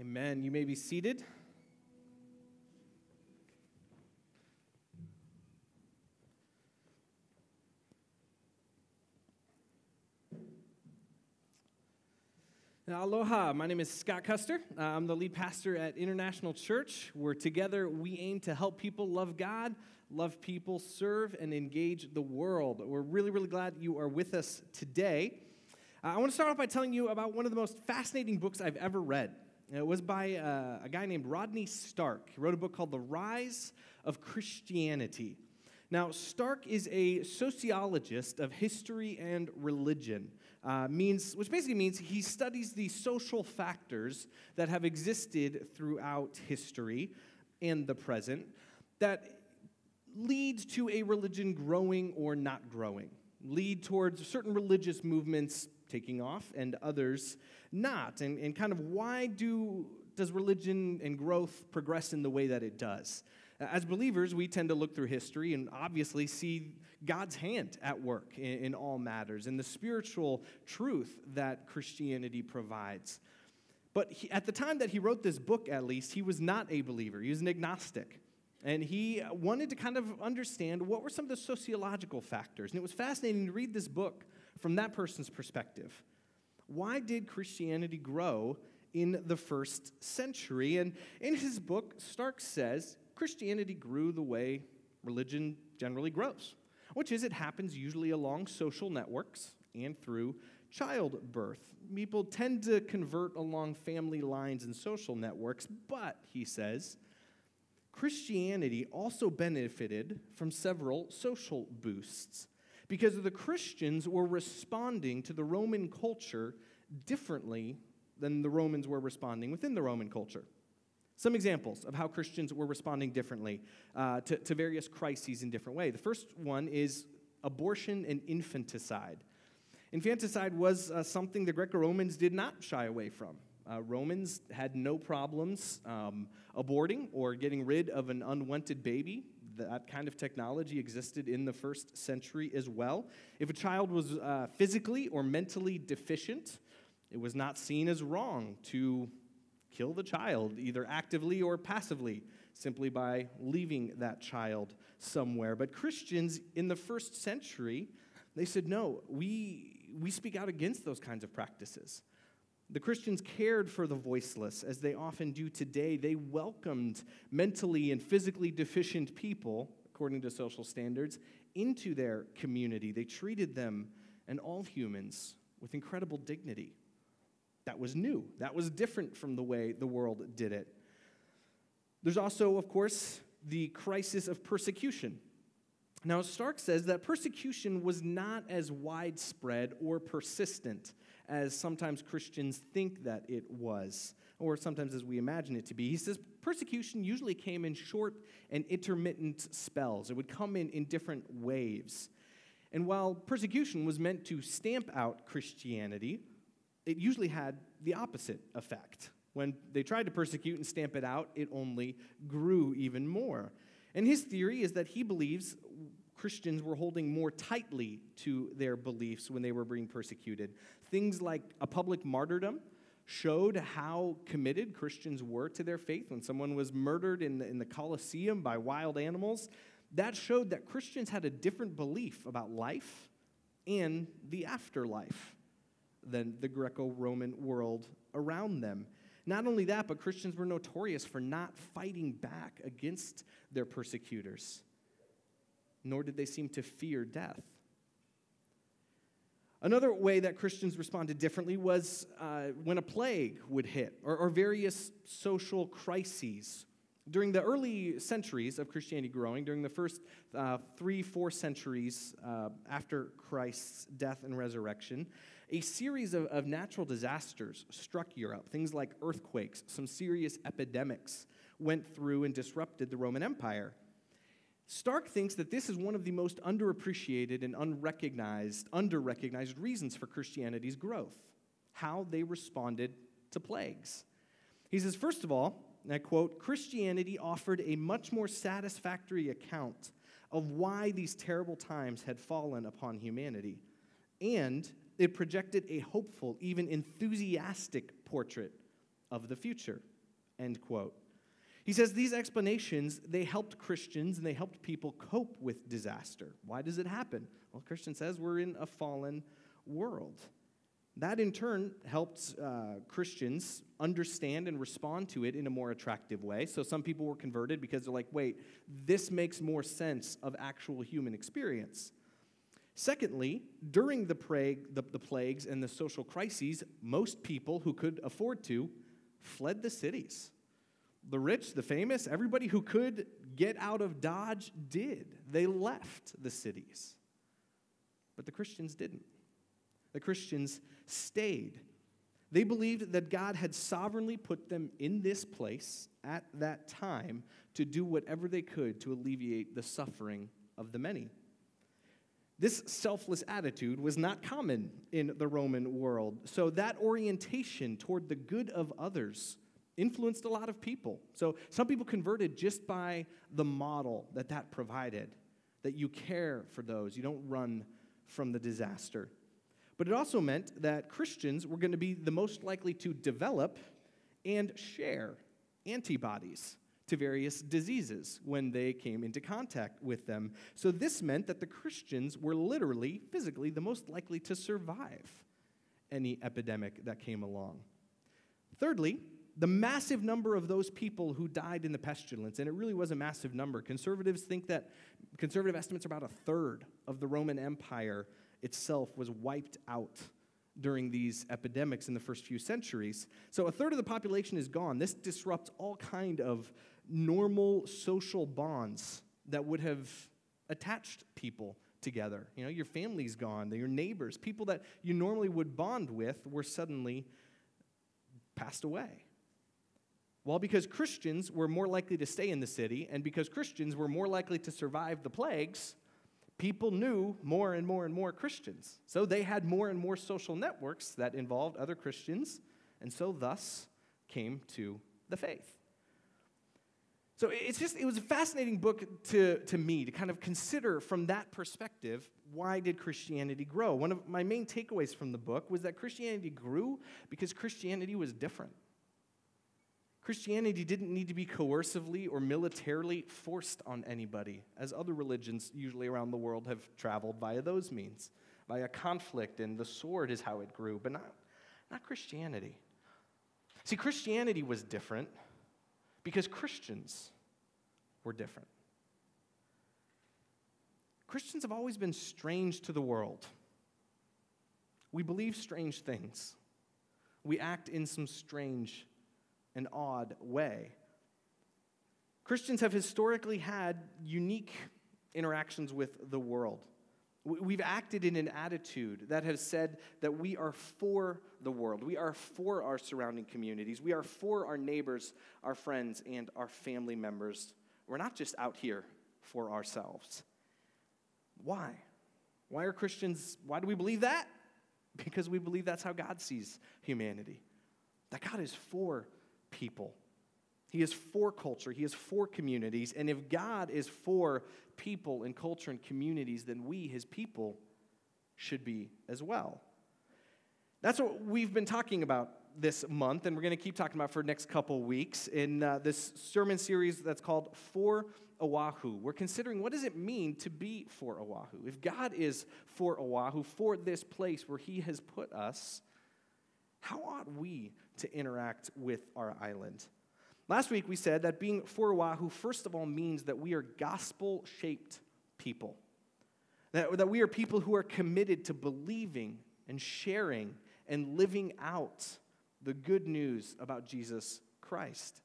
Amen. You may be seated. Aloha, my name is Scott Custer. I'm the lead pastor at International Church, where together we aim to help people love God, love people, serve, and engage the world. We're really, really glad you are with us today. I want to start off by telling you about one of the most fascinating books I've ever read. It was by a guy named Rodney Stark. He wrote a book called The Rise of Christianity. Now, Stark is a sociologist of history and religion, which basically means he studies the social factors that have existed throughout history and the present that lead to a religion growing or not growing, lead towards certain religious movements taking off and others not, and kind of why does religion and growth progress in the way that it does? As believers, we tend to look through history and obviously see God's hand at work in all matters and the spiritual truth that Christianity provides. But at the time that he wrote this book, at least, he was not a believer. He was an agnostic. And he wanted to kind of understand what were some of the sociological factors. And it was fascinating to read this book from that person's perspective. Why did Christianity grow in the first century? And in his book, Stark says, Christianity grew the way religion generally grows, which is it happens usually along social networks and through childbirth. People tend to convert along family lines and social networks, but, he says, Christianity also benefited from several social boosts because the Christians were responding to the Roman culture differently than the Romans were responding within the Roman culture. Some examples of how Christians were responding differently to various crises in different ways. The first one is abortion and infanticide. Infanticide was something the Greco-Romans did not shy away from. Romans had no problems aborting or getting rid of an unwanted baby. That kind of technology existed in the first century as well. If a child was physically or mentally deficient, it was not seen as wrong to kill the child, either actively or passively, simply by leaving that child somewhere. But Christians in the first century, they said, no, we speak out against those kinds of practices. The Christians cared for the voiceless, as they often do today. They welcomed mentally and physically deficient people, according to social standards, into their community. They treated them and all humans with incredible dignity. That was new. That was different from the way the world did it. There's also, of course, the crisis of persecution. Now, Stark says that persecution was not as widespread or persistent as sometimes Christians think that it was, or sometimes as we imagine it to be. He says persecution usually came in short and intermittent spells. It would come in different waves. And while persecution was meant to stamp out Christianity, it usually had the opposite effect. When they tried to persecute and stamp it out, it only grew even more. And his theory is that he believes Christians were holding more tightly to their beliefs when they were being persecuted. Things like a public martyrdom showed how committed Christians were to their faith. When someone was murdered in the Colosseum by wild animals, that showed that Christians had a different belief about life and the afterlife than the Greco-Roman world around them. Not only that, but Christians were notorious for not fighting back against their persecutors, nor did they seem to fear death. Another way that Christians responded differently was when a plague would hit or various social crises. During the early centuries of Christianity growing, during the first 3-4 centuries after Christ's death and resurrection, a series of natural disasters struck Europe. Things like earthquakes, some serious epidemics went through and disrupted the Roman Empire. Stark thinks that this is one of the most underappreciated and under-recognized reasons for Christianity's growth, how they responded to plagues. He says, first of all, and I quote, Christianity offered a much more satisfactory account of why these terrible times had fallen upon humanity, and it projected a hopeful, even enthusiastic portrait of the future, end quote. He says these explanations, they helped Christians and they helped people cope with disaster. Why does it happen? Well, Christian says we're in a fallen world. That in turn helped Christians understand and respond to it in a more attractive way. So some people were converted because they're like, wait, this makes more sense of actual human experience. Secondly, during the plagues and the social crises, most people who could afford to fled the cities. The rich, the famous, everybody who could get out of Dodge did. They left the cities. But the Christians didn't. The Christians stayed. They believed that God had sovereignly put them in this place at that time to do whatever they could to alleviate the suffering of the many. This selfless attitude was not common in the Roman world, so that orientation toward the good of others influenced a lot of people. So some people converted just by the model that that provided, that you care for those, you don't run from the disaster. But it also meant that Christians were going to be the most likely to develop and share antibodies to various diseases when they came into contact with them. So this meant that the Christians were literally, physically, the most likely to survive any epidemic that came along. Thirdly, the massive number of those people who died in the pestilence, and it really was a massive number. Conservatives think that, conservative estimates are about a third of the Roman Empire itself was wiped out during these epidemics in the first few centuries. So a third of the population is gone. This disrupts all kind of normal social bonds that would have attached people together. You know, your family's gone, your neighbors, people that you normally would bond with were suddenly passed away. Well, because Christians were more likely to stay in the city, and because Christians were more likely to survive the plagues, people knew more and more and more Christians. So they had more and more social networks that involved other Christians, and so thus came to the faith. So it's just, it was a fascinating book to me to kind of consider from that perspective, why did Christianity grow? One of my main takeaways from the book was that Christianity grew because Christianity was different. Christianity didn't need to be coercively or militarily forced on anybody, as other religions usually around the world have traveled via those means, via conflict, and the sword is how it grew, but not Christianity. See, Christianity was different because Christians were different. Christians have always been strange to the world. We believe strange things. We act in some strange an odd way. Christians have historically had unique interactions with the world. We've acted in an attitude that has said that we are for the world. We are for our surrounding communities. We are for our neighbors, our friends, and our family members. We're not just out here for ourselves. Why? Why are Christians, why do we believe that? Because we believe that's how God sees humanity. That God is for people. He is for culture. He is for communities. And if God is for people and culture and communities, then we, his people, should be as well. That's what we've been talking about this month, and we're going to keep talking about for the next couple weeks in this sermon series that's called For Oahu. We're considering what does it mean to be for Oahu? If God is for Oahu, for this place where he has put us, how ought we to interact with our island? Last week we said that being for Oahu first of all means that we are gospel-shaped people, that we are people who are committed to believing and sharing and living out the good news about Jesus Christ.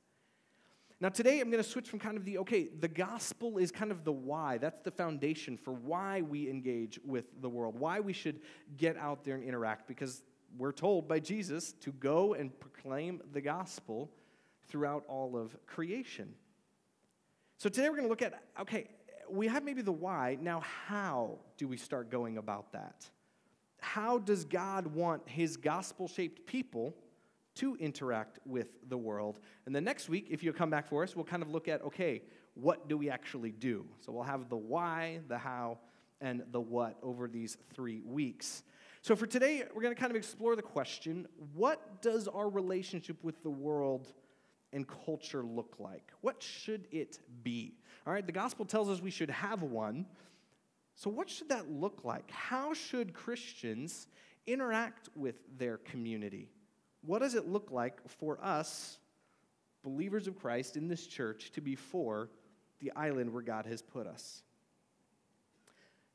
Now today I'm going to switch from kind of the gospel is kind of the why. That's the foundation for why we engage with the world, why we should get out there and interact, because we're told by Jesus to go and proclaim the gospel throughout all of creation. So today we're going to look at, okay, we have maybe the why. Now how do we start going about that? How does God want his gospel-shaped people to interact with the world? And the next week, if you come back for us, we'll kind of look at, okay, what do we actually do? So we'll have the why, the how, and the what over these 3 weeks. So for today, we're going to kind of explore the question, what does our relationship with the world and culture look like? What should it be? All right, the gospel tells us we should have one. So what should that look like? How should Christians interact with their community? What does it look like for us, believers of Christ in this church, to be for the island where God has put us?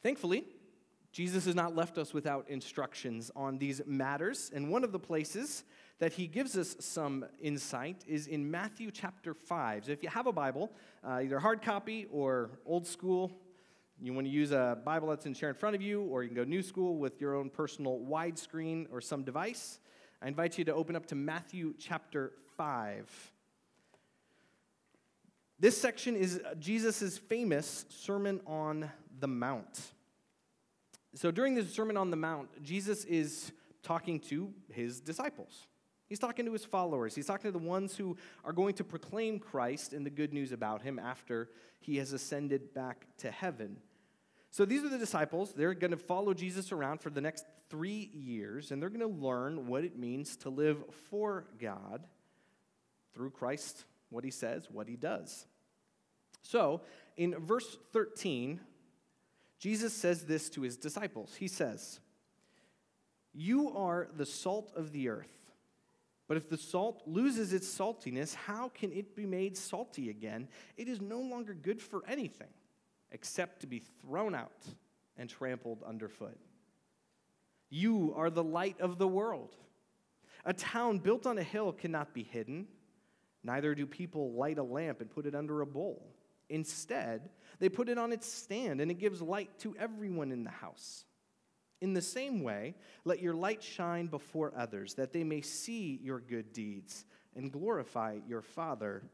Thankfully, Jesus has not left us without instructions on these matters, and one of the places that he gives us some insight is in Matthew chapter 5. So if you have a Bible, either hard copy or old school, you want to use a Bible that's in chair in front of you, or you can go new school with your own personal widescreen or some device. I invite you to open up to Matthew chapter 5. This section is Jesus' famous Sermon on the Mount. So during this Sermon on the Mount, Jesus is talking to his disciples. He's talking to his followers. He's talking to the ones who are going to proclaim Christ and the good news about him after he has ascended back to heaven. So these are the disciples. They're going to follow Jesus around for the next 3 years, and they're going to learn what it means to live for God through Christ, what he says, what he does. So in verse 13, Jesus says this to his disciples. He says, "You are the salt of the earth. But if the salt loses its saltiness, how can it be made salty again? It is no longer good for anything except to be thrown out and trampled underfoot. You are the light of the world. A town built on a hill cannot be hidden. Neither do people light a lamp and put it under a bowl. Instead, they put it on its stand, and it gives light to everyone in the house. In the same way, let your light shine before others, that they may see your good deeds and glorify your Father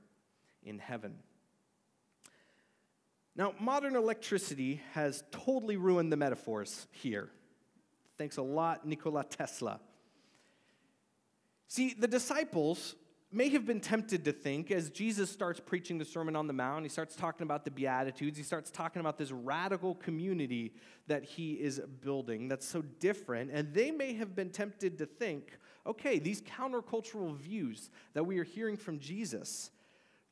in heaven." Now, modern electricity has totally ruined the metaphors here. Thanks a lot, Nikola Tesla. See, the disciples may have been tempted to think, as Jesus starts preaching the Sermon on the Mount, he starts talking about the Beatitudes, he starts talking about this radical community that he is building that's so different, and they may have been tempted to think, okay, these countercultural views that we are hearing from Jesus,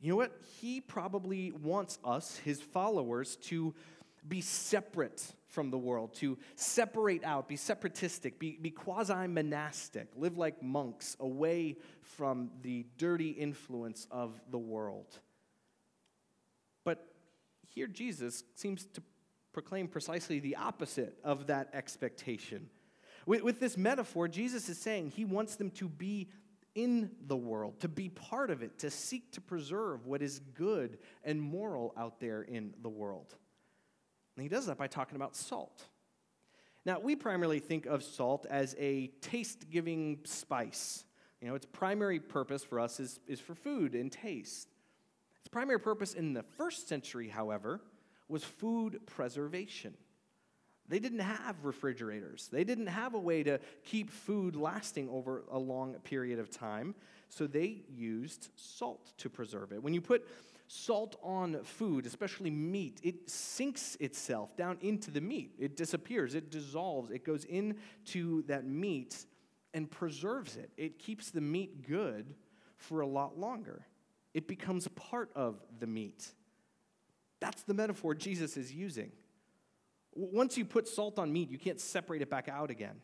you know what? He probably wants us, his followers, to be separate from the world, to separate out, be separatistic, be quasi-monastic, live like monks away from the dirty influence of the world. But here Jesus seems to proclaim precisely the opposite of that expectation. With this metaphor, Jesus is saying he wants them to be in the world, to be part of it, to seek to preserve what is good and moral out there in the world. And he does that by talking about salt. Now, we primarily think of salt as a taste-giving spice. You know, its primary purpose for us is for food and taste. Its primary purpose in the first century, however, was food preservation. They didn't have refrigerators. They didn't have a way to keep food lasting over a long period of time, so they used salt to preserve it. When you put salt on food, especially meat, it sinks itself down into the meat. It disappears. It dissolves. It goes into that meat and preserves it. It keeps the meat good for a lot longer. It becomes part of the meat. That's the metaphor Jesus is using. Once you put salt on meat, you can't separate it back out again.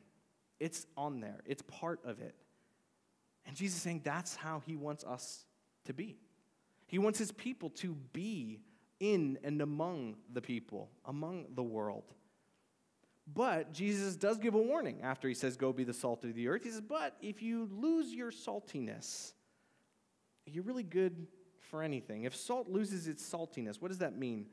It's on there. It's part of it. And Jesus is saying that's how he wants us to be. He wants his people to be in and among the people, among the world. But Jesus does give a warning after he says, "Go be the salt of the earth." He says, but if you lose your saltiness, you're really good for anything. If salt loses its saltiness, what does that mean?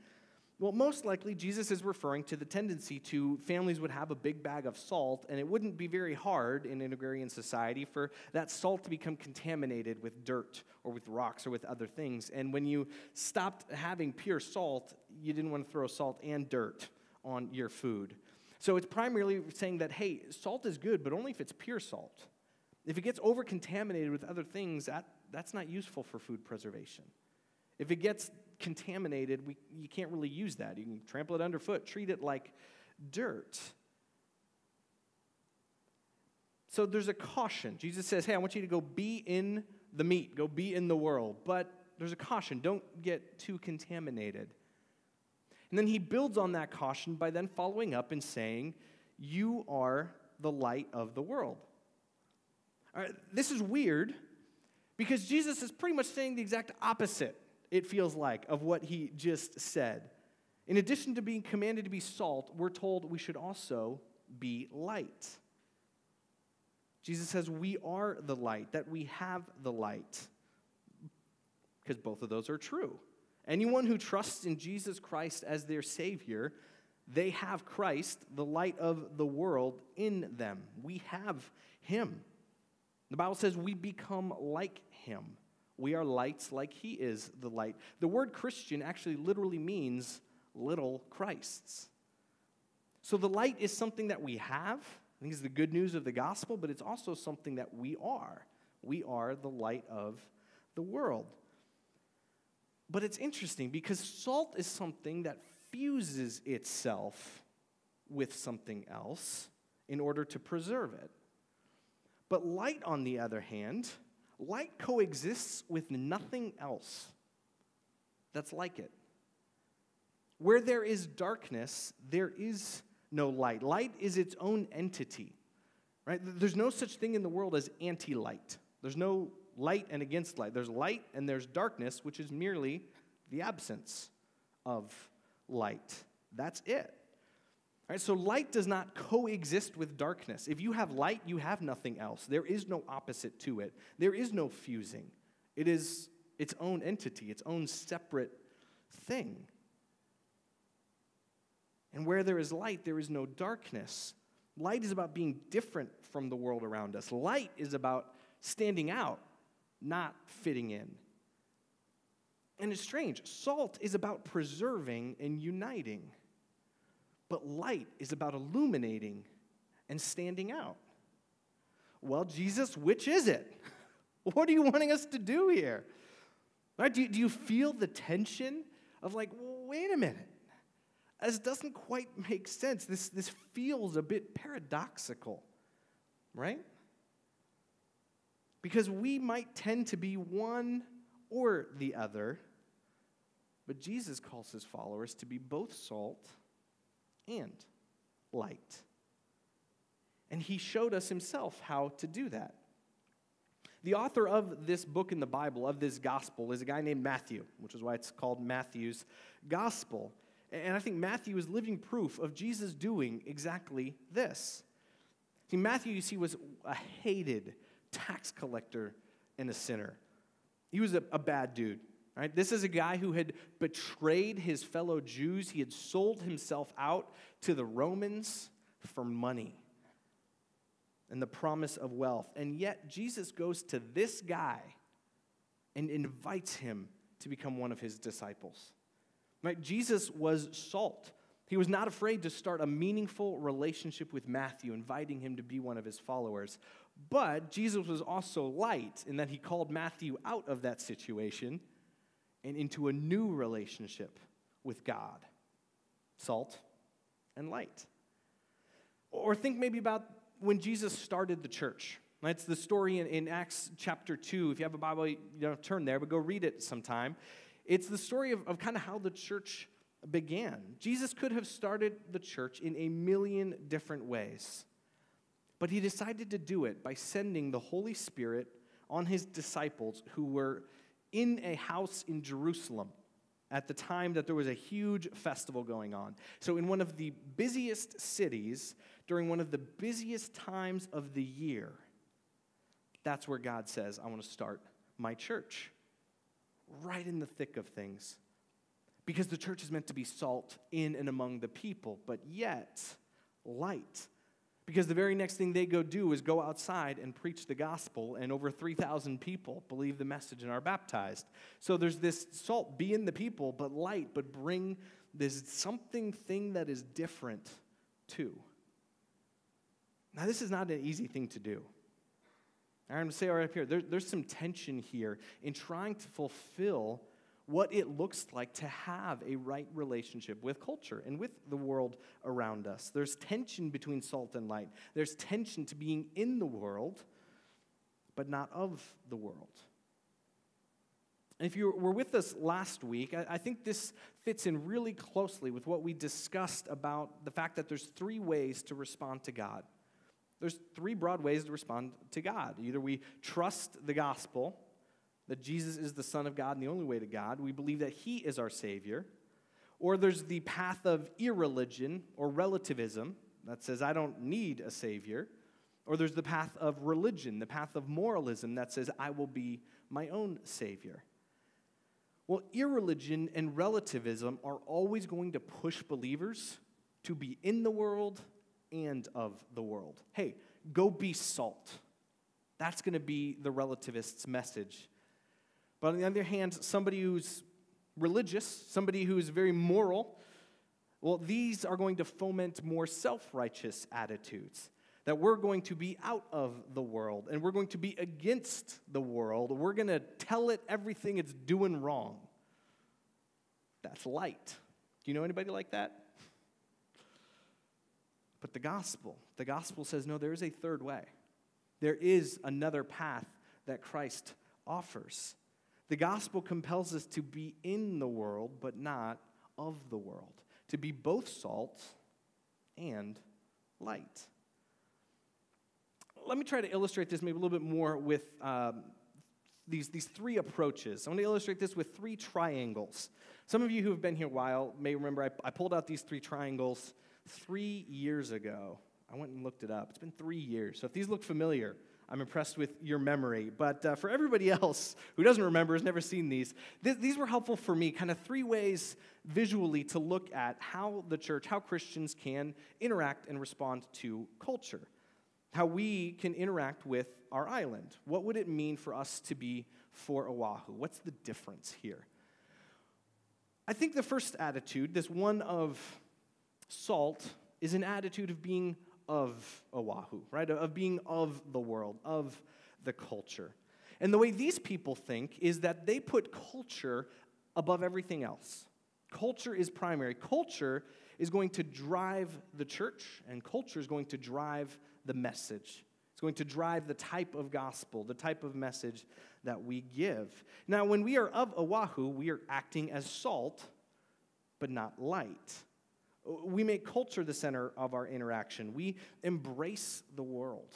Well, most likely Jesus is referring to the tendency to families would have a big bag of salt, and it wouldn't be very hard in an agrarian society for that salt to become contaminated with dirt or with rocks or with other things. And when you stopped having pure salt, you didn't want to throw salt and dirt on your food. So it's primarily saying that, hey, salt is good, but only if it's pure salt. If it gets over-contaminated with other things, that's not useful for food preservation. If it gets contaminated, you can't really use that. You can trample it underfoot, treat it like dirt. So there's a caution. Jesus says, hey, I want you to go be in the meat. Go be in the world. But there's a caution. Don't get too contaminated. And then he builds on that caution by then following up and saying, you are the light of the world. All right, this is weird because Jesus is pretty much saying the exact opposite, it feels like, of what he just said. In addition to being commanded to be salt, we're told we should also be light. Jesus says we are the light, that we have the light, because both of those are true. Anyone who trusts in Jesus Christ as their Savior, they have Christ, the light of the world, in them. We have him. The Bible says we become like him. We are lights like he is the light. The word Christian actually literally means little Christs. So the light is something that we have. I think it's the good news of the gospel, but it's also something that we are. We are the light of the world. But it's interesting because salt is something that fuses itself with something else in order to preserve it. But light, on the other hand, light coexists with nothing else that's like it. Where there is darkness, there is no light. Light is its own entity, right? There's no such thing in the world as anti-light. There's no light and against light. There's light and there's darkness, which is merely the absence of light. That's it. All right, so light does not coexist with darkness. If you have light, you have nothing else. There is no opposite to it. There is no fusing. It is its own entity, its own separate thing. And where there is light, there is no darkness. Light is about being different from the world around us. Light is about standing out, not fitting in. And it's strange. Salt is about preserving and uniting. But light is about illuminating and standing out. Well, Jesus, which is it? What are you wanting us to do here? Right? Do you feel the tension of like, wait a minute. This doesn't quite make sense. This feels a bit paradoxical, right? Because we might tend to be one or the other, but Jesus calls his followers to be both salt and light. And he showed us himself how to do that. The author of this book in the Bible, of this gospel, is a guy named Matthew, which is why it's called Matthew's Gospel. And I think Matthew is living proof of Jesus doing exactly this. See, Matthew, you see, was a hated tax collector and a sinner. He was a bad dude. Right? This is a guy who had betrayed his fellow Jews. He had sold himself out to the Romans for money and the promise of wealth. And yet Jesus goes to this guy and invites him to become one of his disciples. Right? Jesus was salt. He was not afraid to start a meaningful relationship with Matthew, inviting him to be one of his followers. But Jesus was also light in that he called Matthew out of that situation and into a new relationship with God. Salt and light. Or think maybe about when Jesus started the church. That's the story in Acts chapter 2. If you have a Bible, you don't have to turn there, but go read it sometime. It's the story of kind of how the church began. Jesus could have started the church in a million different ways, but he decided to do it by sending the Holy Spirit on his disciples who were in a house in Jerusalem at the time that there was a huge festival going on. So in one of the busiest cities, during one of the busiest times of the year, that's where God says, I want to start my church. Right in the thick of things. Because the church is meant to be salt in and among the people, but yet light. Because the very next thing they go do is go outside and preach the gospel, and over 3,000 people believe the message and are baptized. So there's this salt, be in the people, but light, but bring this something thing that is different too. Now this is not an easy thing to do. I'm going to say right up here, there's some tension here in trying to fulfill what it looks like to have a right relationship with culture and with the world around us. There's tension between salt and light. There's tension to being in the world, but not of the world. And if you were with us last week, I think this fits in really closely with what we discussed about the fact that there's three ways to respond to God. There's three broad ways to respond to God. Either we trust the gospel, that Jesus is the Son of God and the only way to God. We believe that he is our Savior. Or there's the path of irreligion or relativism that says, I don't need a Savior. Or there's the path of religion, the path of moralism that says, I will be my own Savior. Well, irreligion and relativism are always going to push believers to be in the world and of the world. Hey, go be salt. That's going to be the relativist's message. But on the other hand, somebody who's religious, somebody who's very moral, well, these are going to foment more self-righteous attitudes, that we're going to be out of the world, and we're going to be against the world. We're going to tell it everything it's doing wrong. That's light. Do you know anybody like that? But the gospel says, no, there is a third way. There is another path that Christ offers. The gospel compels us to be in the world, but not of the world, to be both salt and light. Let me try to illustrate this maybe a little bit more with these three approaches. I want to illustrate this with three triangles. Some of you who have been here a while may remember I pulled out these three triangles 3 years ago. I went and looked it up. It's been 3 years. So if these look familiar, I'm impressed with your memory. But for everybody else who doesn't remember, has never seen these, these were helpful for me, kind of three ways visually to look at how the church, how Christians can interact and respond to culture, how we can interact with our island. What would it mean for us to be for Oahu? What's the difference here? I think the first attitude, this one of salt, is an attitude of being of Oahu, right? Of being of the world, of the culture. And the way these people think is that they put culture above everything else. Culture is primary. Culture is going to drive the church, and culture is going to drive the message. It's going to drive the type of gospel, the type of message that we give. Now, when we are of Oahu, we are acting as salt, but not light. We make culture the center of our interaction. We embrace the world.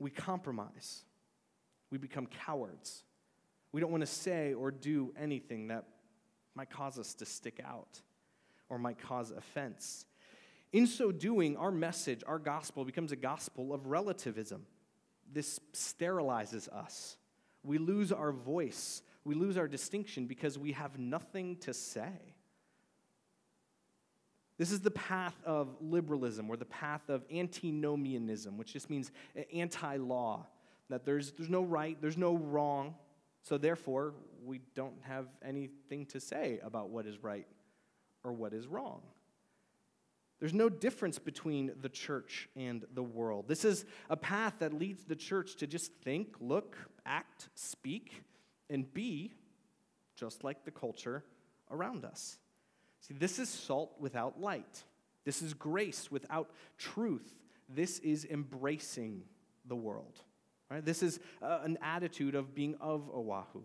We compromise. We become cowards. We don't want to say or do anything that might cause us to stick out or might cause offense. In so doing, our message, our gospel, becomes a gospel of relativism. This sterilizes us. We lose our voice. We lose our distinction because we have nothing to say. This is the path of liberalism, or the path of antinomianism, which just means anti-law, that there's no right, there's no wrong, so therefore we don't have anything to say about what is right or what is wrong. There's no difference between the church and the world. This is a path that leads the church to just think, look, act, speak, and be just like the culture around us. See, this is salt without light. This is grace without truth. This is embracing the world. Right? This is an attitude of being of Oahu.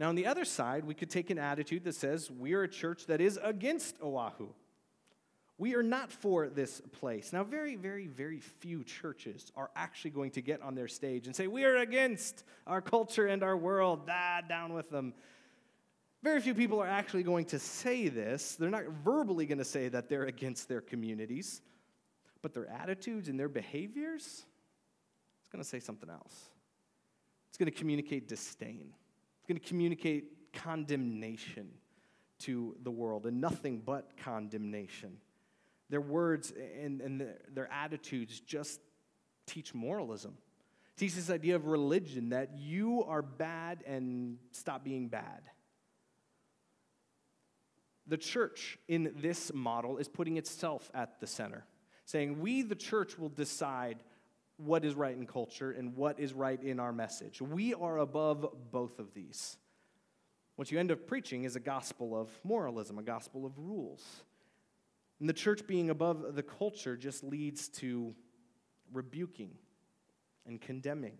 Now, on the other side, we could take an attitude that says we are a church that is against Oahu. We are not for this place. Now, very, very, very few churches are actually going to get on their stage and say, we are against our culture and our world. Down with them. Very few people are actually going to say this. They're not verbally going to say that they're against their communities, but their attitudes and their behaviors, it's going to say something else. It's going to communicate disdain. It's going to communicate condemnation to the world, and nothing but condemnation. Their words and their attitudes just teach moralism. It teaches this idea of religion, that you are bad and stop being bad. The church in this model is putting itself at the center, saying we, the church, will decide what is right in culture and what is right in our message. We are above both of these. What you end up preaching is a gospel of moralism, a gospel of rules. And the church being above the culture just leads to rebuking and condemning.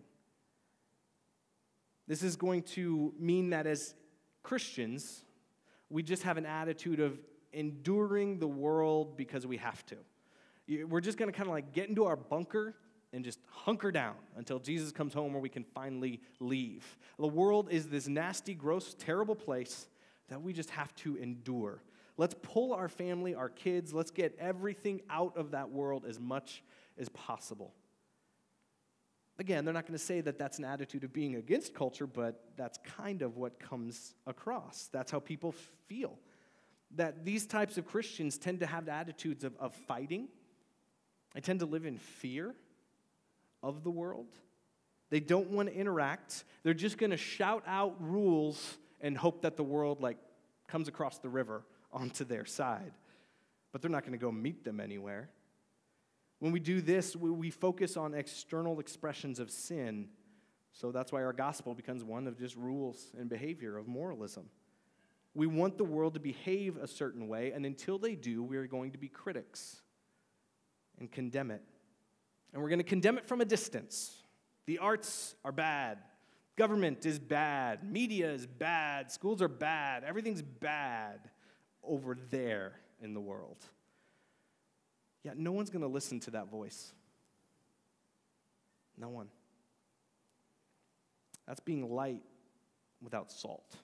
This is going to mean that as Christians, we just have an attitude of enduring the world because we have to. We're just going to kind of like get into our bunker and just hunker down until Jesus comes home or we can finally leave. The world is this nasty, gross, terrible place that we just have to endure. Let's pull our family, our kids, let's get everything out of that world as much as possible. Again, they're not going to say that that's an attitude of being against culture, but that's kind of what comes across. That's how people feel. That these types of Christians tend to have attitudes of fighting. They tend to live in fear of the world. They don't want to interact. They're just going to shout out rules and hope that the world comes across the river onto their side. But they're not going to go meet them anywhere. When we do this, we focus on external expressions of sin. So that's why our gospel becomes one of just rules and behavior, of moralism. We want the world to behave a certain way, and until they do, we are going to be critics and condemn it. And we're going to condemn it from a distance. The arts are bad. Government is bad. Media is bad. Schools are bad. Everything's bad over there in the world. Yet no one's going to listen to that voice. No one. That's being light without salt.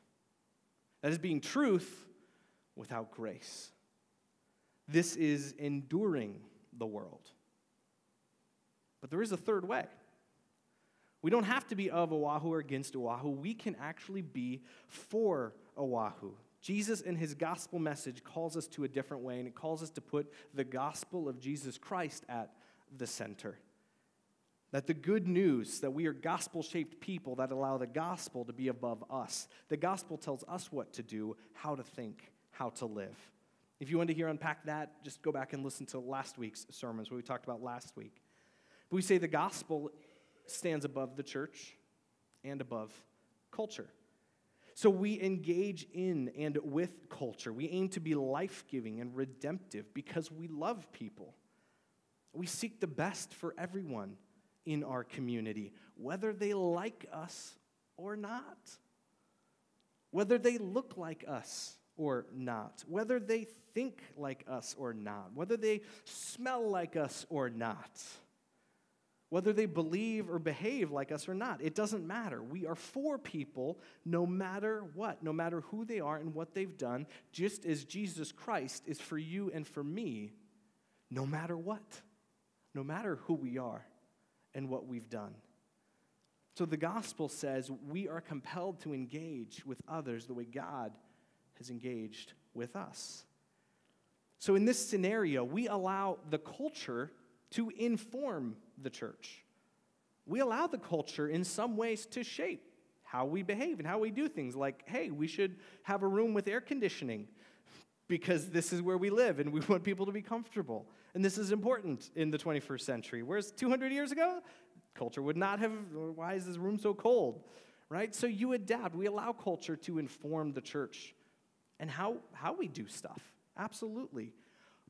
That is being truth without grace. This is enduring the world. But there is a third way. We don't have to be of Oahu or against Oahu. We can actually be for Oahu. Jesus and his gospel message calls us to a different way, and it calls us to put the gospel of Jesus Christ at the center. That the good news, that we are gospel-shaped people that allow the gospel to be above us. The gospel tells us what to do, how to think, how to live. If you want to hear unpack that, just go back and listen to last week's sermons, what we talked about last week. We say the gospel stands above the church and above culture. So we engage in and with culture. We aim to be life-giving and redemptive because we love people. We seek the best for everyone in our community, whether they like us or not, whether they look like us or not, whether they think like us or not, whether they smell like us or not. Whether they believe or behave like us or not, it doesn't matter. We are for people no matter what, no matter who they are and what they've done, just as Jesus Christ is for you and for me, no matter what, no matter who we are and what we've done. So the gospel says we are compelled to engage with others the way God has engaged with us. So in this scenario, we allow the culture to inform the church. We allow the culture in some ways to shape how we behave and how we do things. Like, hey, we should have a room with air conditioning because this is where we live and we want people to be comfortable. And this is important in the 21st century. Whereas 200 years ago, culture would not have, why is this room so cold? Right? So you adapt. We allow culture to inform the church and how we do stuff. Absolutely.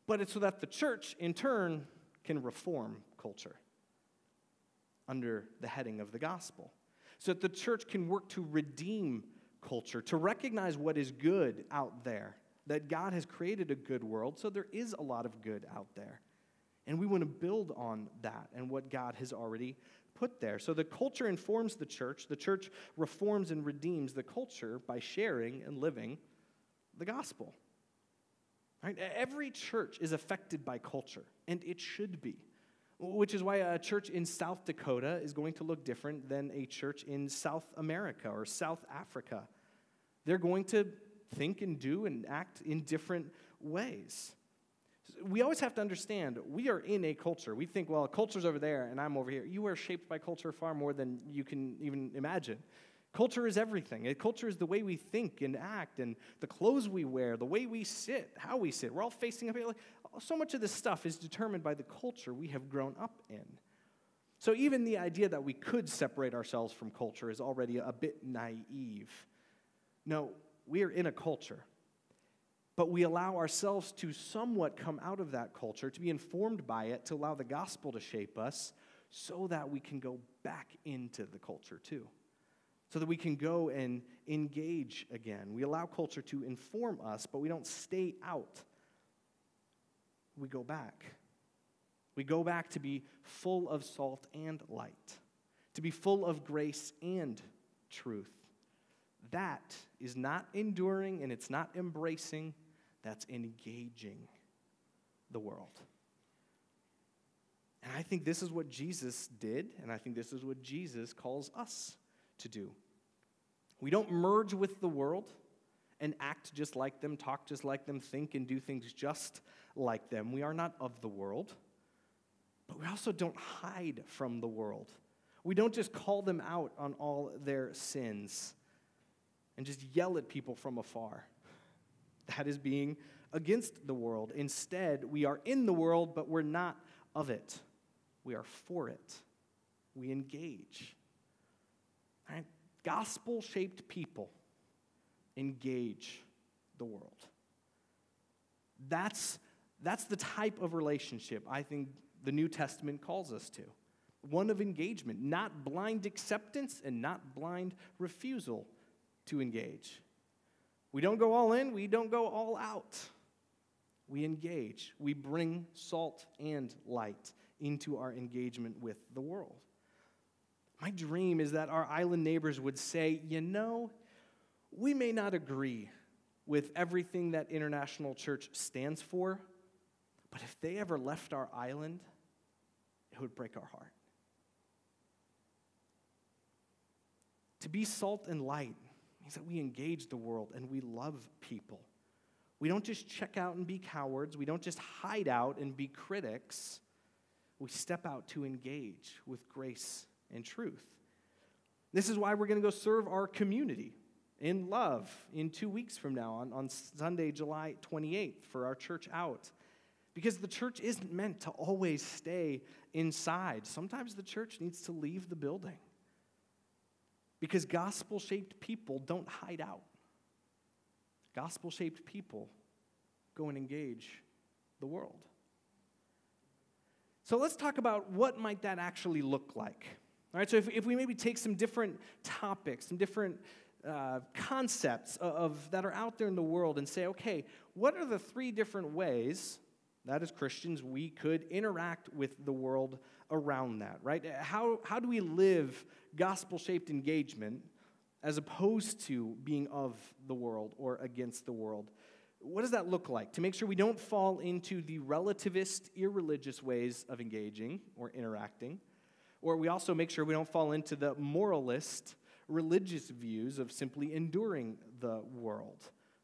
But it's so that the church, in turn, can reform culture under the heading of the gospel, so that the church can work to redeem culture, to recognize what is good out there, that God has created a good world, so there is a lot of good out there. And we want to build on that and what God has already put there. So the culture informs the church reforms and redeems the culture by sharing and living the gospel. Right? Every church is affected by culture, and it should be, which is why a church in South Dakota is going to look different than a church in South America or South Africa. They're going to think and do and act in different ways. We always have to understand we are in a culture. We think, well, culture's over there, and I'm over here. You are shaped by culture far more than you can even imagine. Culture is everything. Culture is the way we think and act and the clothes we wear, the way we sit, how we sit. We're all facing up here. So much of this stuff is determined by the culture we have grown up in. So even the idea that we could separate ourselves from culture is already a bit naive. No, we are in a culture, but we allow ourselves to somewhat come out of that culture, to be informed by it, to allow the gospel to shape us so that we can go back into the culture too, so that we can go and engage again. We allow culture to inform us, but we don't stay out. We go back. We go back to be full of salt and light, to be full of grace and truth. That is not enduring and it's not embracing. That's engaging the world. And I think this is what Jesus did, and I think this is what Jesus calls us to do. We don't merge with the world and act just like them, talk just like them, think and do things just like them. We are not of the world. But we also don't hide from the world. We don't just call them out on all their sins and just yell at people from afar. That is being against the world. Instead, we are in the world, but we're not of it. We are for it. We engage. All right? Gospel-shaped people engage the world. That's the type of relationship I think the New Testament calls us to, one of engagement, not blind acceptance and not blind refusal to engage. We don't go all in, we don't go all out. We engage. We bring salt and light into our engagement with the world. My dream is that our island neighbors would say, you know, we may not agree with everything that International Church stands for, but if they ever left our island, it would break our heart. To be salt and light means that we engage the world and we love people. We don't just check out and be cowards. We don't just hide out and be critics. We step out to engage with grace and truth. This is why we're going to go serve our community in love in 2 weeks from now on Sunday, July 28th for our church out. Because the church isn't meant to always stay inside. Sometimes the church needs to leave the building. Because gospel-shaped people don't hide out. Gospel-shaped people go and engage the world. So let's talk about what might that actually look like. All right, so if we maybe take some different topics, some different concepts that are out there in the world and say, okay, what are the three different ways that as Christians, we could interact with the world around that, right? How do we live gospel-shaped engagement as opposed to being of the world or against the world? What does that look like to make sure we don't fall into the relativist, irreligious ways of engaging or interacting, or we also make sure we don't fall into the moralist, religious views of simply enduring the world?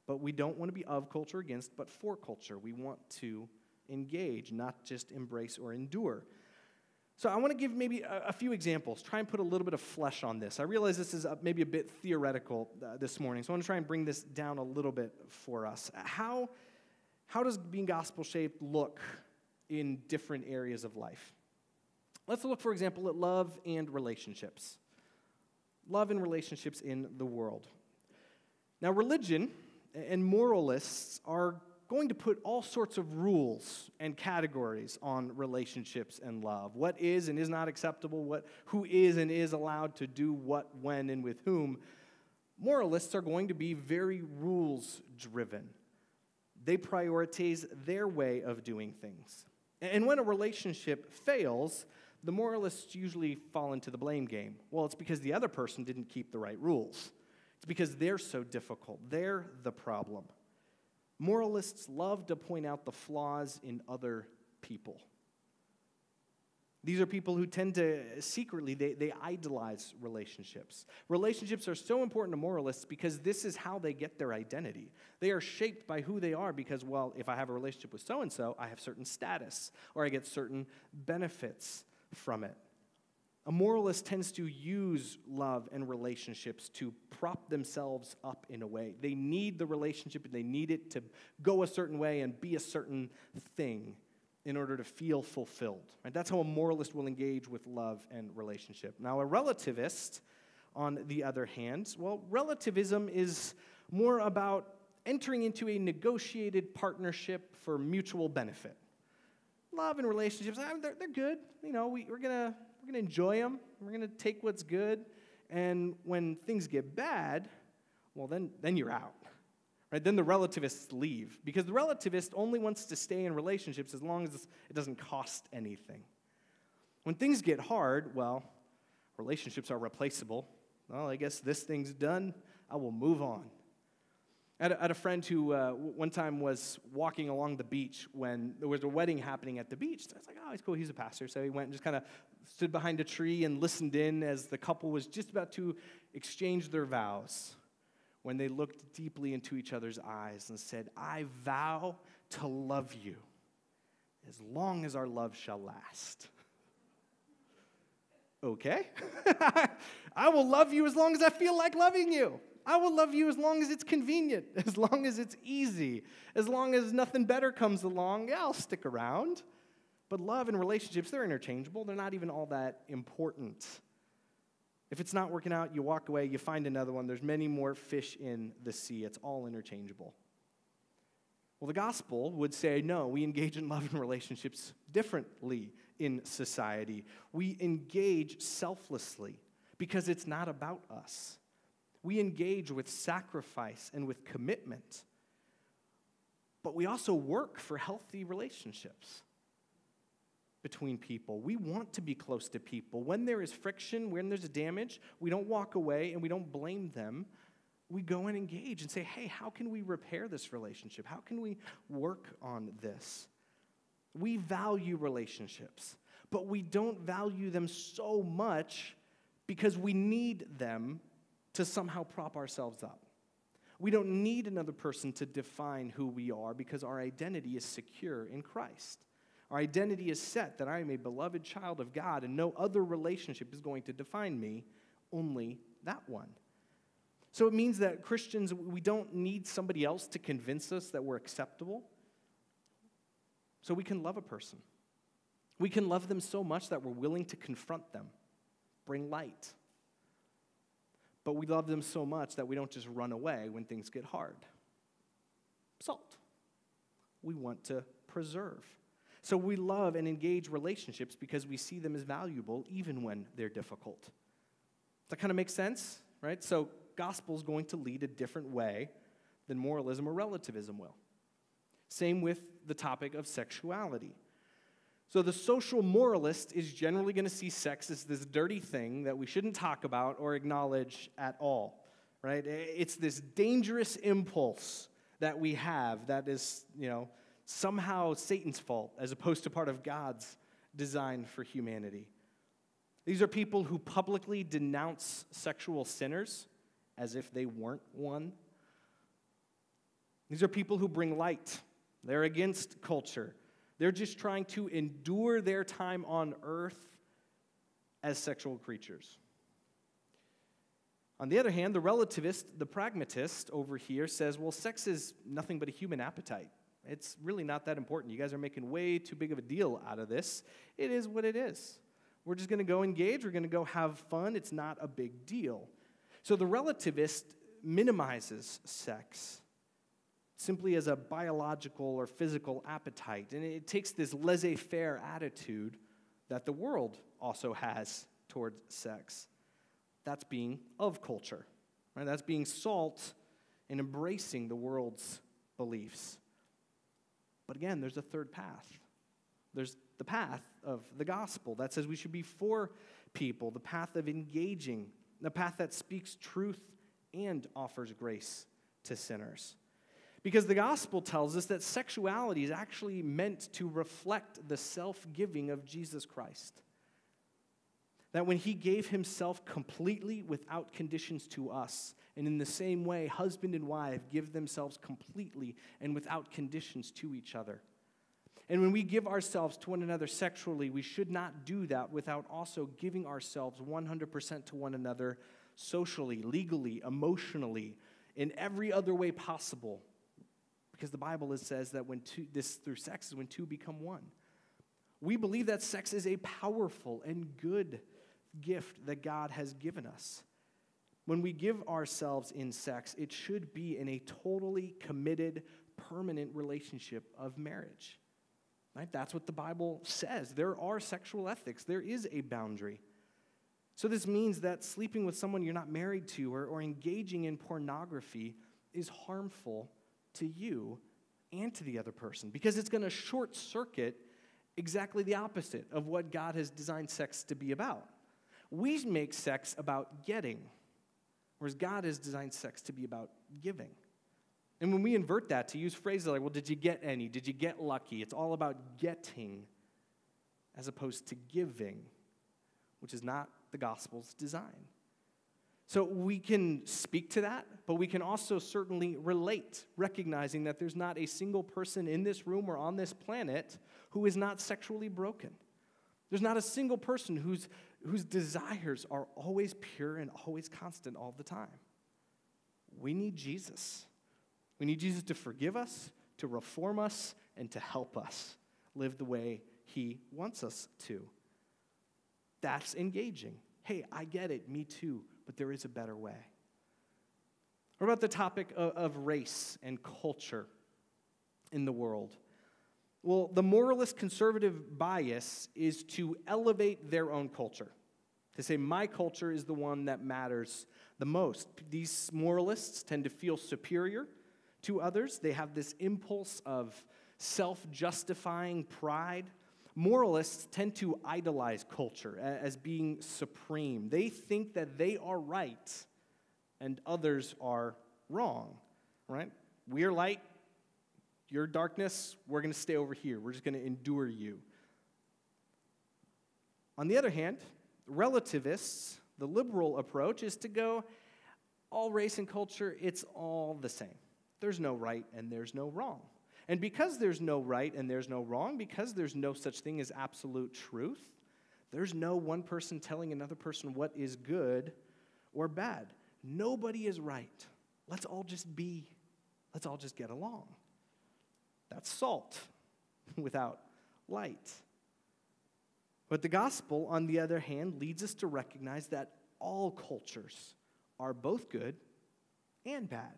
But we don't want to be of culture against, but for culture. We want to engage, not just embrace or endure. So I want to give maybe a few examples, try and put a little bit of flesh on this. I realize this is maybe a bit theoretical this morning, so I want to try and bring this down a little bit for us. How does being gospel-shaped look in different areas of life? Let's look, for example, at love and relationships. Love and relationships in the world. Now, religion and moralists are going to put all sorts of rules and categories on relationships and love. What is and is not acceptable, who is and is allowed to do what, when, and with whom. Moralists are going to be very rules-driven. They prioritize their way of doing things. And when a relationship fails, the moralists usually fall into the blame game. Well, it's because the other person didn't keep the right rules. It's because they're so difficult. They're the problem. Moralists love to point out the flaws in other people. These are people who tend to secretly, they idolize relationships. Relationships are so important to moralists because this is how they get their identity. They are shaped by who they are because, well, if I have a relationship with so-and-so, I have certain status or I get certain benefits from it. A moralist tends to use love and relationships to prop themselves up in a way. They need the relationship and they need it to go a certain way and be a certain thing. in order to feel fulfilled. Right? That's how a moralist will engage with love and relationship. Now, a relativist, on the other hand, well, relativism is more about entering into a negotiated partnership for mutual benefit. Love and relationships, they're good. You know, we're gonna enjoy them. We're gonna take what's good. And when things get bad, well, then you're out. Right? Then the relativists leave, because the relativist only wants to stay in relationships as long as it doesn't cost anything. When things get hard, well, relationships are replaceable. Well, I guess this thing's done. I will move on. I had a friend who one time was walking along the beach when there was a wedding happening at the beach. So I was like, oh, he's cool. He's a pastor. So he went and just kind of stood behind a tree and listened in as the couple was just about to exchange their vows, when they looked deeply into each other's eyes and said, I vow to love you as long as our love shall last. Okay. I will love you as long as I feel like loving you. I will love you as long as it's convenient, as long as it's easy, as long as nothing better comes along. Yeah, I'll stick around. But love and relationships, they're interchangeable. They're not even all that important. If it's not working out, you walk away, you find another one. There's many more fish in the sea. It's all interchangeable. Well, the gospel would say, no, we engage in love and relationships differently in society. We engage selflessly because it's not about us. We engage with sacrifice and with commitment, but we also work for healthy relationships between people. We want to be close to people. When there is friction, when there's damage, we don't walk away and we don't blame them. We go and engage and say, hey, how can we repair this relationship? How can we work on this? We value relationships, but we don't value them so much because we need them to somehow prop ourselves up. We don't need another person to define who we are because our identity is secure in Christ. Our identity is set that I am a beloved child of God and no other relationship is going to define me, only that one. So it means that Christians, we don't need somebody else to convince us that we're acceptable. So we can love a person. We can love them so much that we're willing to confront them, bring light. But we love them so much that we don't just run away when things get hard. Salt. We want to preserve. So we love and engage relationships because we see them as valuable even when they're difficult. Does that kind of make sense? Right? So gospel's going to lead a different way than moralism or relativism will. Same with the topic of sexuality. So the social moralist is generally going to see sex as this dirty thing that we shouldn't talk about or acknowledge at all, right? It's this dangerous impulse that we have that is, you know, somehow Satan's fault as opposed to part of God's design for humanity. These are people who publicly denounce sexual sinners as if they weren't one. These are people who bring light. They're against culture. They're just trying to endure their time on earth as sexual creatures. On the other hand, the relativist, the pragmatist over here says, well, sex is nothing but a human appetite. It's really not that important. You guys are making way too big of a deal out of this. It is what it is. We're just going to go engage. We're going to go have fun. It's not a big deal. So the relativist minimizes sex simply as a biological or physical appetite. And it takes this laissez-faire attitude that the world also has towards sex. That's being of culture, right? That's being salt and embracing the world's beliefs. But again, there's a third path. There's the path of the gospel that says we should be for people, the path of engaging, the path that speaks truth and offers grace to sinners. Because the gospel tells us that sexuality is actually meant to reflect the self-giving of Jesus Christ. That when he gave himself completely without conditions to us, and in the same way, husband and wife give themselves completely and without conditions to each other. And when we give ourselves to one another sexually, we should not do that without also giving ourselves 100% to one another socially, legally, emotionally, in every other way possible. Because the Bible says that when two, this through sex is when two become one. We believe that sex is a powerful and good gift that God has given us. When we give ourselves in sex, it should be in a totally committed, permanent relationship of marriage. Right? That's what the Bible says. There are sexual ethics. There is a boundary. So this means that sleeping with someone you're not married to or engaging in pornography is harmful to you and to the other person, because it's going to short-circuit exactly the opposite of what God has designed sex to be about. We make sex about getting, whereas God has designed sex to be about giving. And when we invert that to use phrases like, well, did you get any? Did you get lucky? It's all about getting as opposed to giving, which is not the gospel's design. So we can speak to that, but we can also certainly relate, recognizing that there's not a single person in this room or on this planet who is not sexually broken. There's not a single person whose desires are always pure and always constant all the time. We need Jesus. We need Jesus to forgive us, to reform us, and to help us live the way he wants us to. That's engaging. Hey, I get it, me too. But there is a better way. What about the topic of race and culture in the world? Well, the moralist conservative bias is to elevate their own culture, to say my culture is the one that matters the most. These moralists tend to feel superior to others. They have this impulse of self-justifying pride. Moralists tend to idolize culture as being supreme. They think that they are right and others are wrong, right? We're light, you're darkness, we're going to stay over here. We're just going to endure you. On the other hand, relativists, the liberal approach, is to go, all race and culture, it's all the same. There's no right and there's no wrong. And because there's no right and there's no wrong, because there's no such thing as absolute truth, there's no one person telling another person what is good or bad. Nobody is right. Let's all just be. Let's all just get along. That's salt without light. But the gospel, on the other hand, leads us to recognize that all cultures are both good and bad.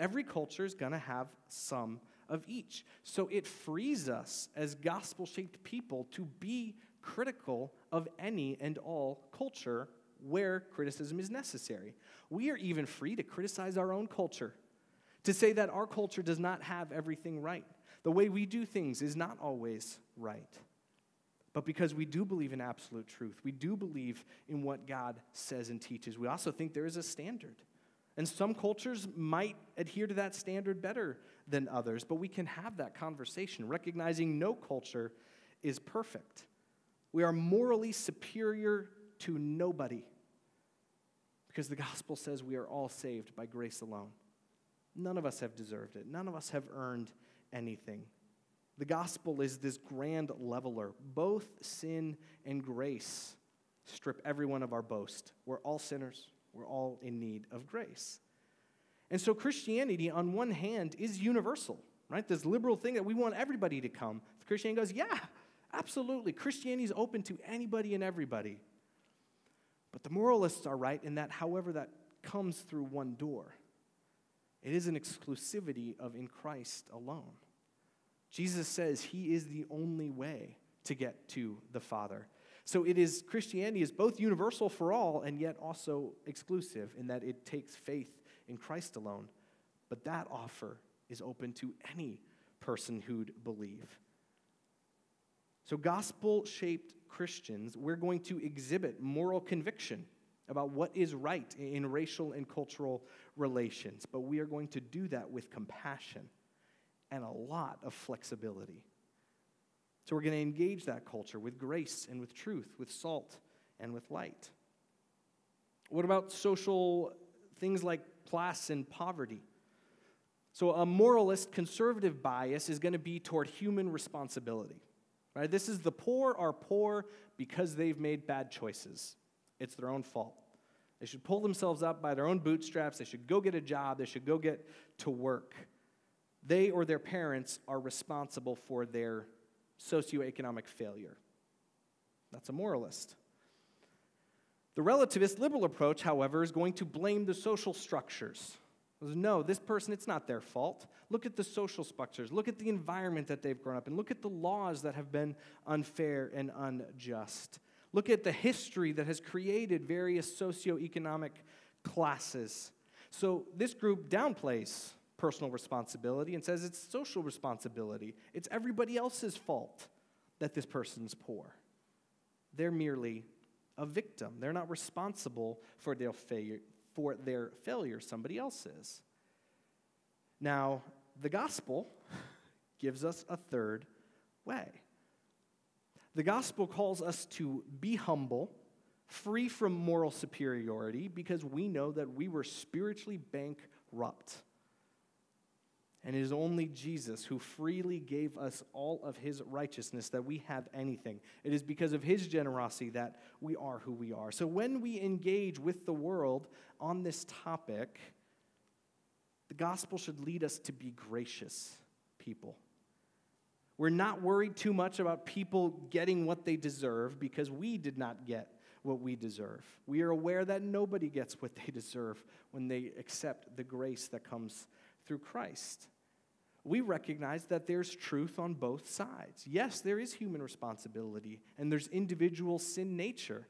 Every culture is going to have some of each. So it frees us as gospel-shaped people to be critical of any and all culture where criticism is necessary. We are even free to criticize our own culture, to say that our culture does not have everything right. The way we do things is not always right. But because we do believe in absolute truth, we do believe in what God says and teaches, we also think there is a standard. And some cultures might adhere to that standard better than others, but we can have that conversation, recognizing no culture is perfect. We are morally superior to nobody because the gospel says we are all saved by grace alone. None of us have deserved it. None of us have earned anything. The gospel is this grand leveler. Both sin and grace strip everyone of our boast. We're all sinners. We're all in need of grace. And so Christianity, on one hand, is universal, right? This liberal thing that we want everybody to come. Christianity goes, yeah, absolutely. Christianity is open to anybody and everybody. But the moralists are right in that, however, that comes through one door. It is an exclusivity of in Christ alone. Jesus says he is the only way to get to the Father. So it is, Christianity is both universal for all and yet also exclusive in that it takes faith in Christ alone. But that offer is open to any person who'd believe. So gospel-shaped Christians, we're going to exhibit moral conviction about what is right in racial and cultural relations. But we are going to do that with compassion and a lot of flexibility. So we're going to engage that culture with grace and with truth, with salt and with light. What about social things like class and poverty? So a moralist conservative bias is going to be toward human responsibility. Right? This is the poor are poor because they've made bad choices. It's their own fault. They should pull themselves up by their own bootstraps. They should go get a job. They should go get to work. They or their parents are responsible for their socioeconomic failure. That's a moralist. The relativist liberal approach, however, is going to blame the social structures. No, this person, it's not their fault. Look at the social structures. Look at the environment that they've grown up in. Look at the laws that have been unfair and unjust. Look at the history that has created various socioeconomic classes. So this group downplays personal responsibility and says it's social responsibility. It's everybody else's fault that this person's poor. They're merely a victim. They're not responsible for their failure. Somebody else is. Now, the gospel gives us a third way. The gospel calls us to be humble, free from moral superiority, because we know that we were spiritually bankrupt. And it is only Jesus who freely gave us all of his righteousness that we have anything. It is because of his generosity that we are who we are. So when we engage with the world on this topic, the gospel should lead us to be gracious people. We're not worried too much about people getting what they deserve because we did not get what we deserve. We are aware that nobody gets what they deserve when they accept the grace that comes through Christ. We recognize that there's truth on both sides. Yes, there is human responsibility, and there's individual sin nature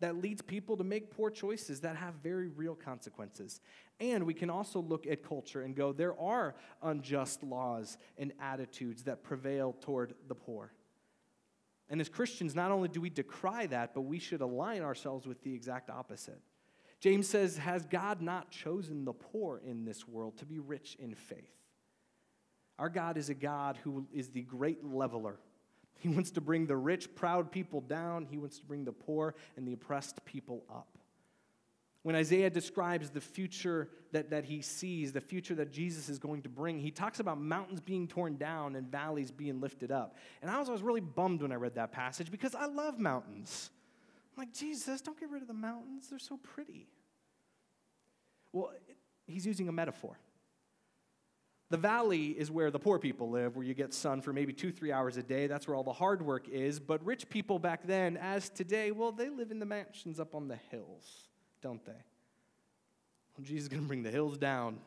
that leads people to make poor choices that have very real consequences. And we can also look at culture and go, there are unjust laws and attitudes that prevail toward the poor. And as Christians, not only do we decry that, but we should align ourselves with the exact opposite. James says, has God not chosen the poor in this world to be rich in faith? Our God is a God who is the great leveler. He wants to bring the rich, proud people down. He wants to bring the poor and the oppressed people up. When Isaiah describes the future that he sees, the future that Jesus is going to bring, he talks about mountains being torn down and valleys being lifted up. And I was really bummed when I read that passage because I love mountains. I'm like, Jesus, don't get rid of the mountains. They're so pretty. Well, he's using a metaphor. The valley is where the poor people live, where you get sun for maybe 2-3 hours a day. That's where all the hard work is. But rich people back then, as today, well, they live in the mansions up on the hills, don't they? Well, Jesus is going to bring the hills down.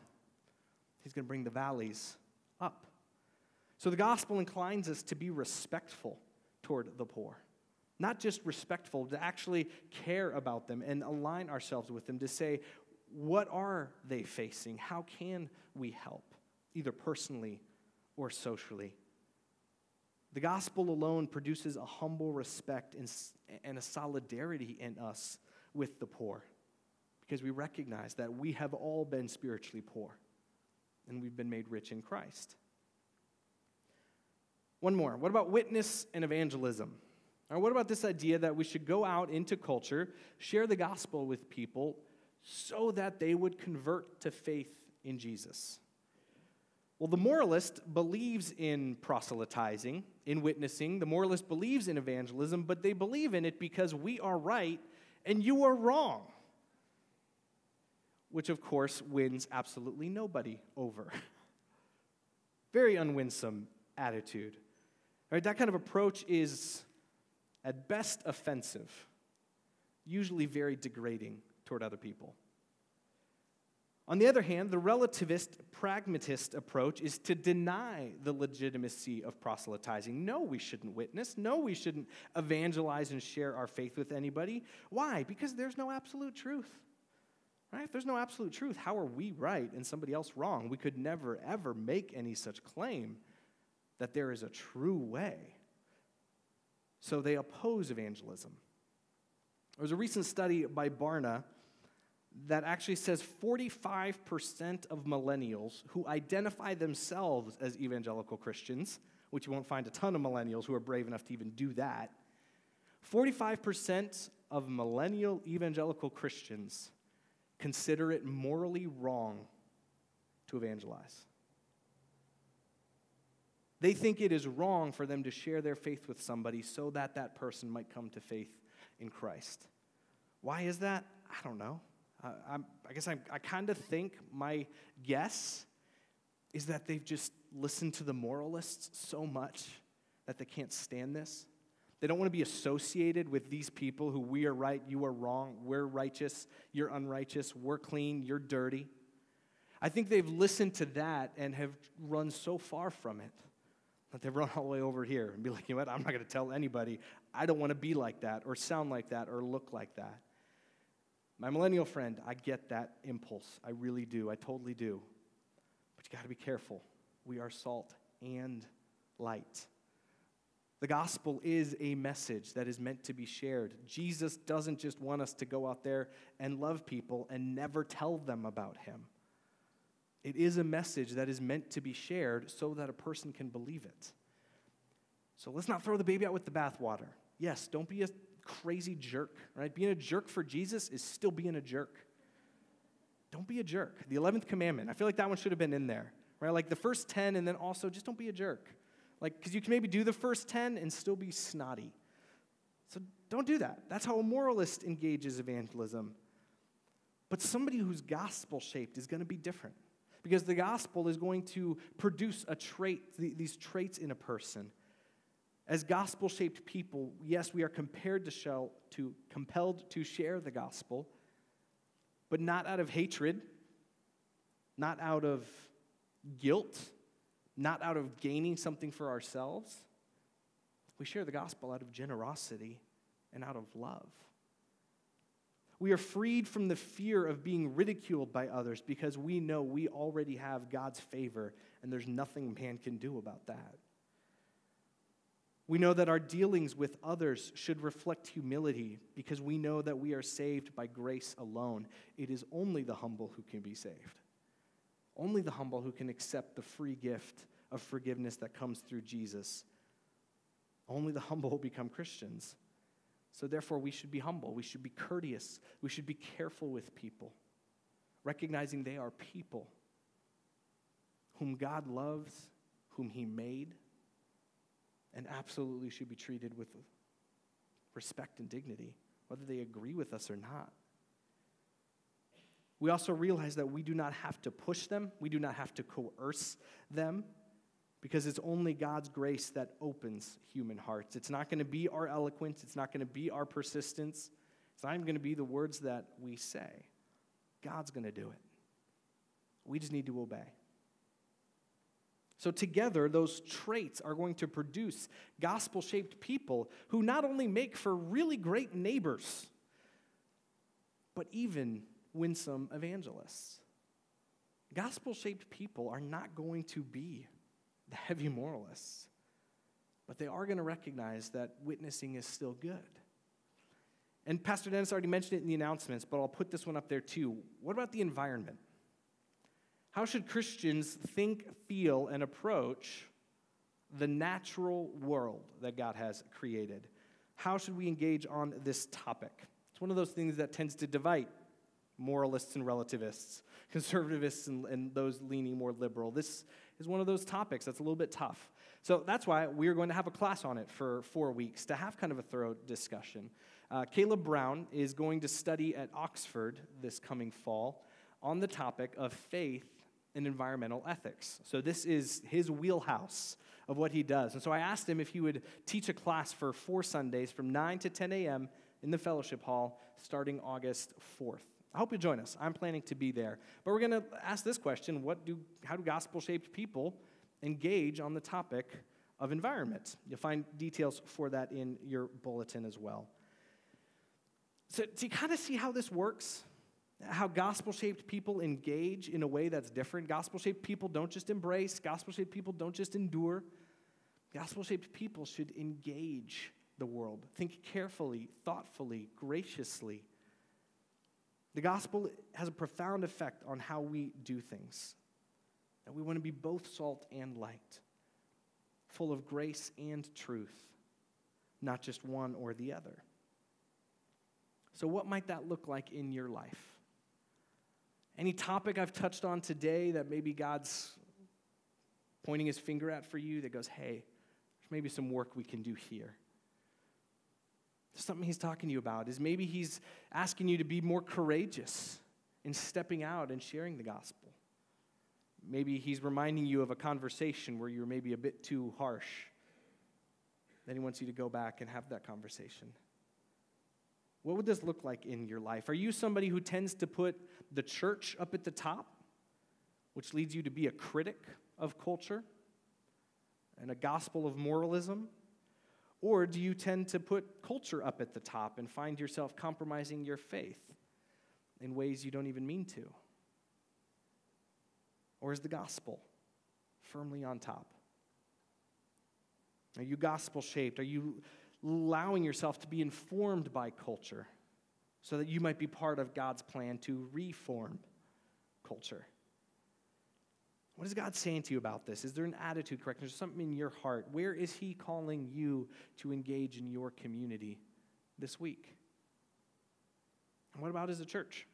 He's going to bring the valleys up. So the gospel inclines us to be respectful toward the poor. Not just respectful, to actually care about them and align ourselves with them to say, what are they facing? How can we help, either personally or socially? The gospel alone produces a humble respect and a solidarity in us with the poor because we recognize that we have all been spiritually poor and we've been made rich in Christ. One more. What about witness and evangelism? Or what about this idea that we should go out into culture, share the gospel with people so that they would convert to faith in Jesus? Well, the moralist believes in proselytizing, in witnessing. The moralist believes in evangelism, but they believe in it because we are right and you are wrong, which, of course, wins absolutely nobody over. Very unwinsome attitude. All right, that kind of approach is at best offensive, usually very degrading toward other people. On the other hand, the relativist, pragmatist approach is to deny the legitimacy of proselytizing. No, we shouldn't witness. No, we shouldn't evangelize and share our faith with anybody. Why? Because there's no absolute truth. Right? If there's no absolute truth, how are we right and somebody else wrong? We could never, ever make any such claim that there is a true way. So they oppose evangelism. There was a recent study by Barna that actually says 45% of millennials who identify themselves as evangelical Christians, which you won't find a ton of millennials who are brave enough to even do that, 45% of millennial evangelical Christians consider it morally wrong to evangelize. They think it is wrong for them to share their faith with somebody so that that person might come to faith in Christ. Why is that? I don't know. I guess I kind of think my guess is that they've just listened to the moralists so much that they can't stand this. They don't want to be associated with these people who we are right, you are wrong, we're righteous, you're unrighteous, we're clean, you're dirty. I think they've listened to that and have run so far from it that they've run all the way over here and be like, you know what, I'm not going to tell anybody. I don't want to be like that or sound like that or look like that. My millennial friend, I get that impulse. I really do. I totally do. But you got to be careful. We are salt and light. The gospel is a message that is meant to be shared. Jesus doesn't just want us to go out there and love people and never tell them about him. It is a message that is meant to be shared so that a person can believe it. So let's not throw the baby out with the bathwater. Yes, don't be a crazy jerk, right? Being a jerk for Jesus is still being a jerk. Don't be a jerk. The 11th commandment, I feel like that one should have been in there, right? Like the first 10 and then also just don't be a jerk. Like, because you can maybe do the first 10 and still be snotty. So don't do that. That's how a moralist engages evangelism. But somebody who's gospel-shaped is going to be different. Because the gospel is going to produce a trait, these traits in a person. As gospel-shaped people, yes, we are compelled to share the gospel, but not out of hatred, not out of guilt, not out of gaining something for ourselves. We share the gospel out of generosity and out of love. We are freed from the fear of being ridiculed by others because we know we already have God's favor and there's nothing man can do about that. We know that our dealings with others should reflect humility because we know that we are saved by grace alone. It is only the humble who can be saved. Only the humble who can accept the free gift of forgiveness that comes through Jesus. Only the humble will become Christians. So therefore, we should be humble. We should be courteous. We should be careful with people, recognizing they are people whom God loves, whom he made, and absolutely should be treated with respect and dignity, whether they agree with us or not. We also realize that we do not have to push them. We do not have to coerce them, because it's only God's grace that opens human hearts. It's not going to be our eloquence. It's not going to be our persistence. It's not even going to be the words that we say. God's going to do it. We just need to obey. So together, those traits are going to produce gospel-shaped people who not only make for really great neighbors, but even winsome evangelists. Gospel-shaped people are not going to be the heavy moralists, but they are going to recognize that witnessing is still good. And Pastor Dennis already mentioned it in the announcements, but I'll put this one up there too. What about the environment? How should Christians think, feel, and approach the natural world that God has created? How should we engage on this topic? It's one of those things that tends to divide moralists and relativists, conservativists and those leaning more liberal. This is one of those topics that's a little bit tough. So that's why we're going to have a class on it for 4 weeks to have kind of a thorough discussion. Caleb Brown is going to study at Oxford this coming fall on the topic of faith and environmental ethics. So this is his wheelhouse of what he does. And so I asked him if he would teach a class for 4 Sundays from 9 to 10 a.m. in the fellowship hall starting August 4th. I hope you'll join us. I'm planning to be there. But we're going to ask this question, how do gospel-shaped people engage on the topic of environment? You'll find details for that in your bulletin as well. So do you kind of see how this works? How gospel-shaped people engage in a way that's different. Gospel-shaped people don't just embrace. Gospel-shaped people don't just endure. Gospel-shaped people should engage the world. Think carefully, thoughtfully, graciously. The gospel has a profound effect on how we do things. And we want to be both salt and light, full of grace and truth, not just one or the other. So what might that look like in your life? Any topic I've touched on today that maybe God's pointing his finger at for you that goes, hey, there's maybe some work we can do here. Something he's talking to you about is maybe he's asking you to be more courageous in stepping out and sharing the gospel. Maybe he's reminding you of a conversation where you were maybe a bit too harsh that he wants you to go back and have that conversation. What would this look like in your life? Are you somebody who tends to put the church up at the top, which leads you to be a critic of culture and a gospel of moralism? Or do you tend to put culture up at the top and find yourself compromising your faith in ways you don't even mean to? Or is the gospel firmly on top? Are you gospel-shaped? Are you allowing yourself to be informed by culture so that you might be part of God's plan to reform culture? What is God saying to you about this? Is there an attitude correction? Is there something in your heart? Where is he calling you to engage in your community this week? And what about as a church?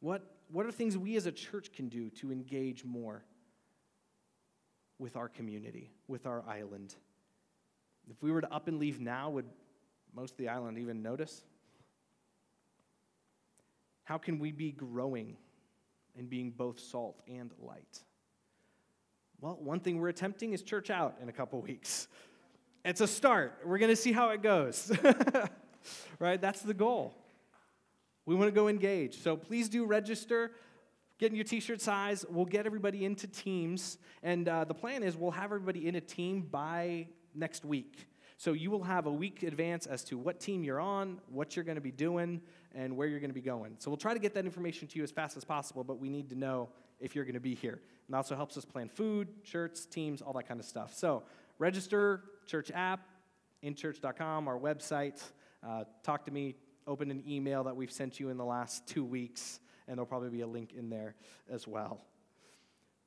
What are things we as a church can do to engage more with our community, with our island? If we were to up and leave now, would most of the island even notice? How can we be growing and being both salt and light? Well, one thing we're attempting is church out in a couple weeks. It's a start. We're going to see how it goes. Right? That's the goal. We want to go engage. So please do register. Get in your T-shirt size. We'll get everybody into teams. And the plan is we'll have everybody in a team by next week. So you will have a week advance as to what team you're on, what you're going to be doing, and where you're going to be going. So we'll try to get that information to you as fast as possible, but we need to know if you're going to be here. And also helps us plan food, shirts, teams, all that kind of stuff. So register, church app, intchurch.com, our website. Talk to me, open an email that we've sent you in the last 2 weeks, and there'll probably be a link in there as well.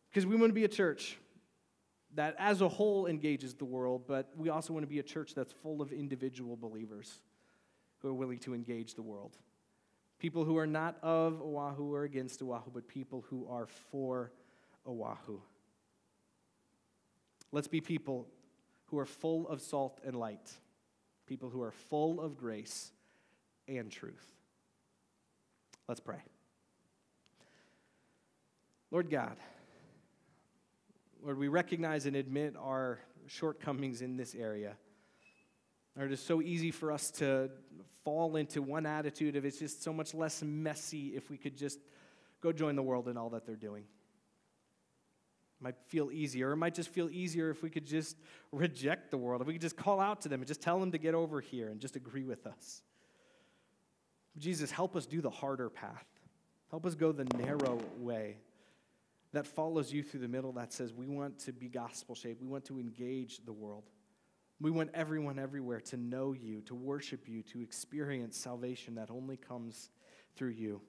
Because we want to be a church that as a whole engages the world, but we also want to be a church that's full of individual believers who are willing to engage the world. People who are not of Oahu or against Oahu, but people who are for Oahu. Let's be people who are full of salt and light, people who are full of grace and truth. Let's pray. Lord God, Lord, we recognize and admit our shortcomings in this area. Lord, it is so easy for us to fall into one attitude of it's just so much less messy if we could just go join the world in all that they're doing. It might feel easier. It might just feel easier if we could just reject the world, if we could just call out to them and just tell them to get over here and just agree with us. Jesus, help us do the harder path. Help us go the narrow way that follows you through the middle, that says we want to be gospel-shaped. We want to engage the world. We want everyone everywhere to know you, to worship you, to experience salvation that only comes through you.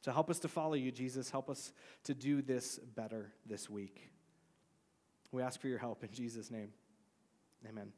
So help us to follow you, Jesus. Help us to do this better this week. We ask for your help in Jesus' name. Amen.